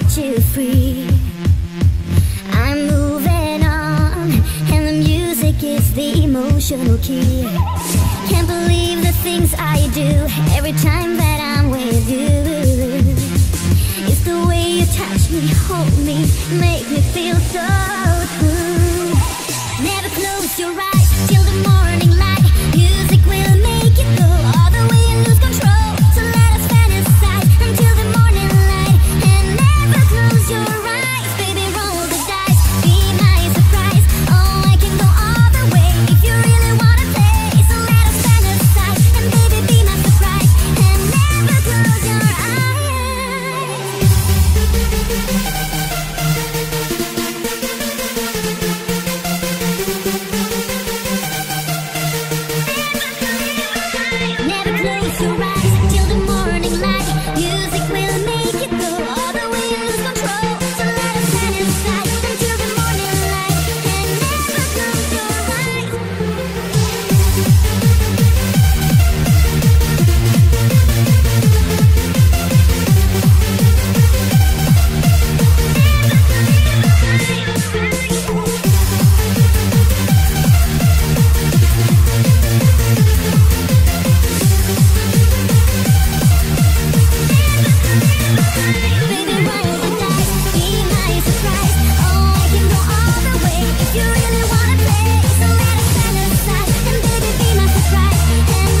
set you free. I'm moving on, and the music is the emotional key. Can't believe the things I do every time that I'm with you. It's the way you touch me, hold me, make me feel so cool. Never close your eyes till the morning light. Music will make it go all the way and lose control. So let us fantasize until the morning light. And never close your eyes, baby, roll the dice. Be my surprise. Oh, I can go all the way if you really wanna play. So let us fantasize and baby, be my surprise. And never close your eyes. If you really wanna play, so let us fantasize.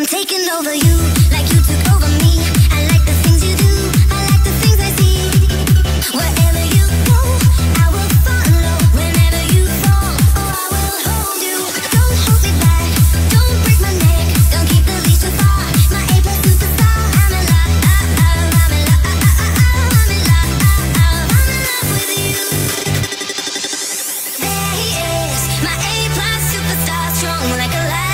I'm taking over you like you took over me. I like the things you do, I like the things I see. Wherever you go, I will follow. Whenever you fall, oh, I will hold you. Don't hold me back, don't break my neck. Don't keep the leash too far, my A plus is the star. I'm in love, I'm in love, I'm in love, I'm in love with you. There he is, my A plus superstar, strong like a lion.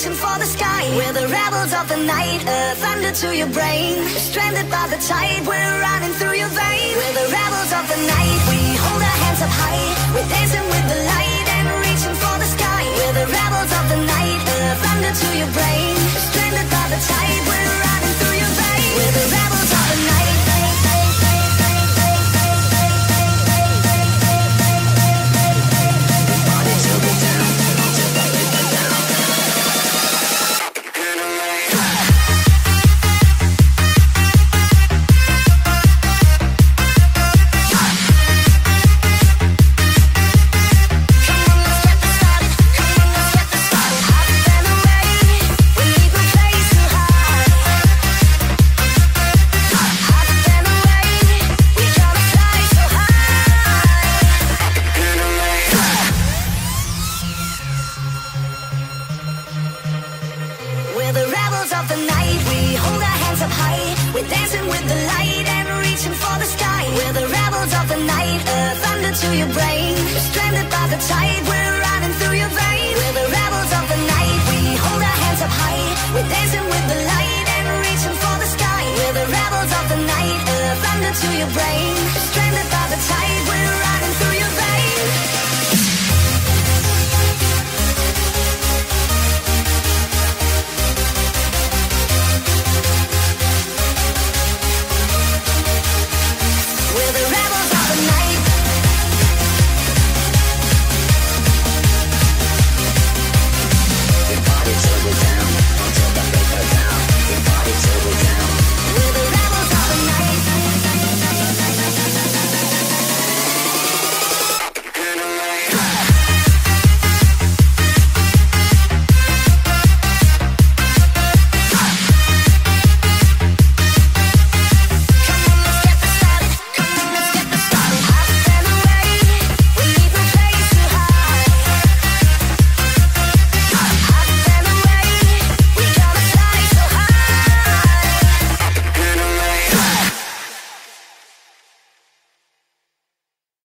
reaching for the sky. We're the rebels of the night, a thunder to your brain. Stranded by the tide, we're running through your veins. We're the rebels of the night, we hold our hands up high. We're dancing with the light and reaching for the sky. We're the rebels of the night, a thunder to your brain. Stranded by the tide, we're running through your veins. We're the rebels of the night. Brain.